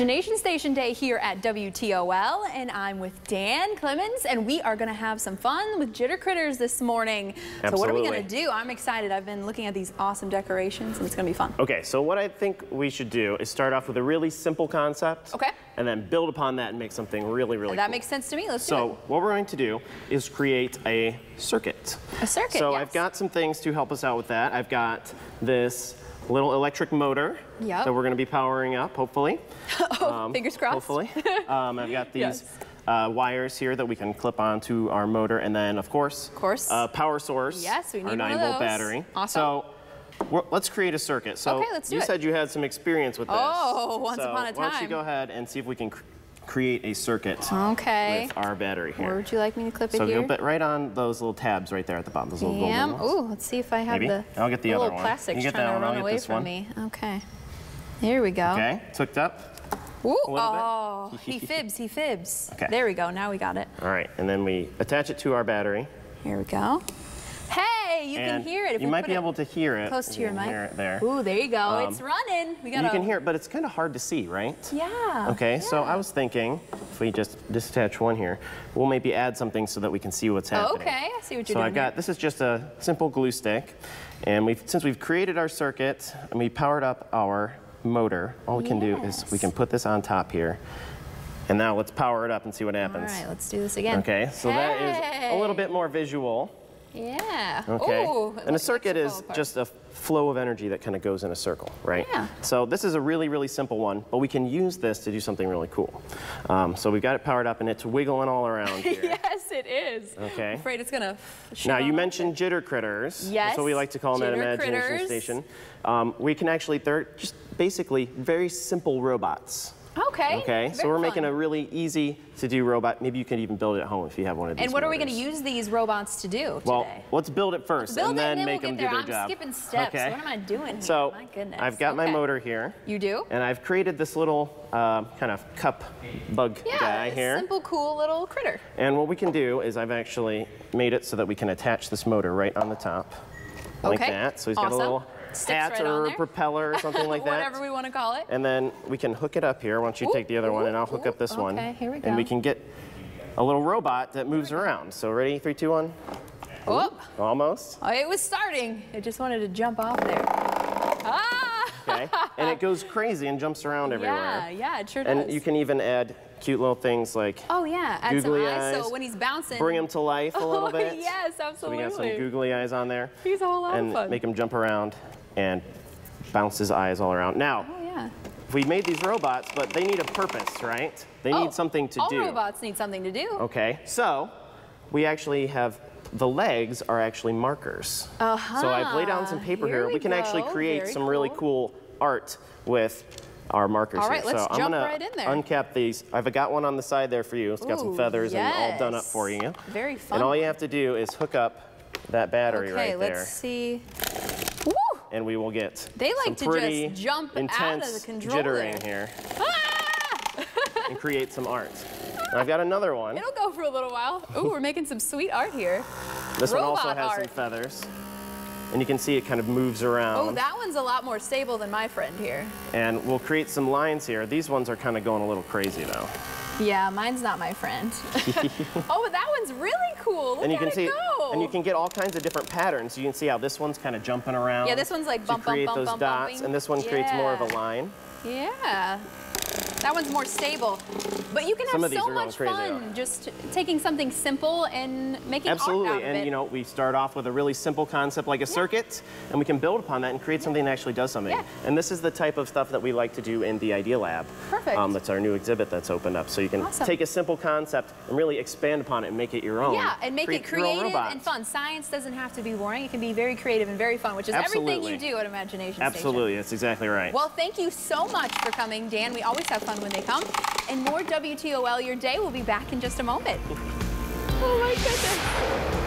Imagination Station Day here at WTOL, and I'm with Dan Clements, and we are going to have some fun with Jitter Critters this morning. Absolutely. So what are we going to do? I'm excited. I've been looking at these awesome decorations, and it's going to be fun. Okay, so what I think we should do is start off with a really simple concept. Okay. And then build upon that and make something really, really cool. That makes sense to me. Let's do it. So what we're going to do is create a circuit. A circuit, so yes. I've got some things to help us out with that. I've got this little electric motor, yep, that we're going to be powering up, hopefully. Fingers crossed. Hopefully. I've got these wires here that we can clip onto our motor, and then, of course, power source. Yes, we need our 9-volt battery. Awesome. So let's create a circuit. So okay, let's do it. You said you had some experience with this. Oh, once upon a time. Why don't you go ahead and see if we can create a circuit with our battery here. Where would you like me to clip it here? So you'll right on those little tabs right there at the bottom, those little golden ones. Ooh, let's see if I have I'll get the other one. Plastics trying to run away from me. Okay. Here we go. Okay, it's hooked up. Ooh, oh, he fibs, he fibs. Okay. There we go, now we got it. All right, and then we attach it to our battery. Here we go. Hey, you can hear it. You might be able to hear it. Close to your mic. There. Ooh, there you go. It's running. You can hear it, but it's kind of hard to see, right? Yeah. Okay, so I was thinking if we just disattach one here, we'll maybe add something so that we can see what's happening. Okay, I see what you're doing. So I've got, this is just a simple glue stick, and since we've created our circuit and we powered up our motor, all we can do is we can put this on top here. And now let's power it up and see what happens. All right, let's do this again. Okay, so that is a little bit more visual. Yeah. Okay. Ooh, and a circuit is just a flow of energy that kind of goes in a circle, right? Yeah. So this is a really, really simple one, but we can use this to do something really cool. So we've got it powered up, and it's wiggling all around here. Yes, it is. Okay. I'm afraid it's gonna. Now you mentioned Jitter Critters. Yes. That's what we like to call them at Imagination Station. We can actually, they're just basically very simple robots. Okay. Okay. So we're making a really easy to do robot. Maybe you can even build it at home if you have one of these. And what are we going to use these robots to do today? Well, let's build it first and then make them do their job. I'm skipping steps. Okay. What am I doing here? So, my goodness. I've got my motor here. You do? And I've created this little kind of cup bug guy here. Yeah, simple, cool little critter. And what we can do is I've actually made it so that we can attach this motor right on the top like that. So he's got a little hat or propeller or something like that. Whatever we want to call it. And then we can hook it up here. Why don't you take the other one, and I'll hook up this one. Okay, here we go. And we can get a little robot that moves around. So ready? 3, 2, 1. Whoop. Almost. Oh, it was starting. It just wanted to jump off there. Ah! Okay. And it goes crazy and jumps around everywhere. Yeah, yeah, it sure does. And you can even add cute little things like googly eyes. So when he's bouncing, bring him to life a little bit. Yes, absolutely. So we got some googly eyes on there. He's a whole lot of fun. And make him jump around and bounce his eyes all around. Now, we made these robots, but they need a purpose, right? They need something to do. All robots need something to do. Okay, so we actually have, the legs are actually markers. So I've laid down some paper here. We can actually create some really cool art with our markers here. Let's jump right in there. Uncap these. I've got one on the side there for you. It's got some feathers and all done up for you. Very fun. And all you have to do is hook up that battery right there. Okay, let's see. And we will get some pretty intense jittering here and create some art. Now I've got another one. It'll go for a little while. Ooh, we're making some sweet art here. This one also has some feathers. And you can see it kind of moves around. Oh, that one's a lot more stable than my friend here. And we'll create some lines here. These ones are kind of going a little crazy, though. Yeah, mine's not my friend. But that one's really cool. Look at it go. And you can get all kinds of different patterns. You can see how this one's kind of jumping around. Yeah, this one's like bump, bump, bump, bump, dots, and this one creates more of a line. Yeah. That one's more stable. But you can have so much fun just taking something simple and making art out of it. And you know, we start off with a really simple concept like a circuit, and we can build upon that and create something that actually does something. Yeah. And this is the type of stuff that we like to do in the Idea Lab. Perfect. That's our new exhibit that's opened up. So you can take a simple concept and really expand upon it and make it your own. Yeah, and make it creative and fun. Science doesn't have to be boring. It can be very creative and very fun, which is everything you do at Imagination Station. Absolutely, that's exactly right. Well, thank you so much for coming, Dan. We always have fun when they come. And more WTOL Your Day will be back in just a moment. Oh my goodness.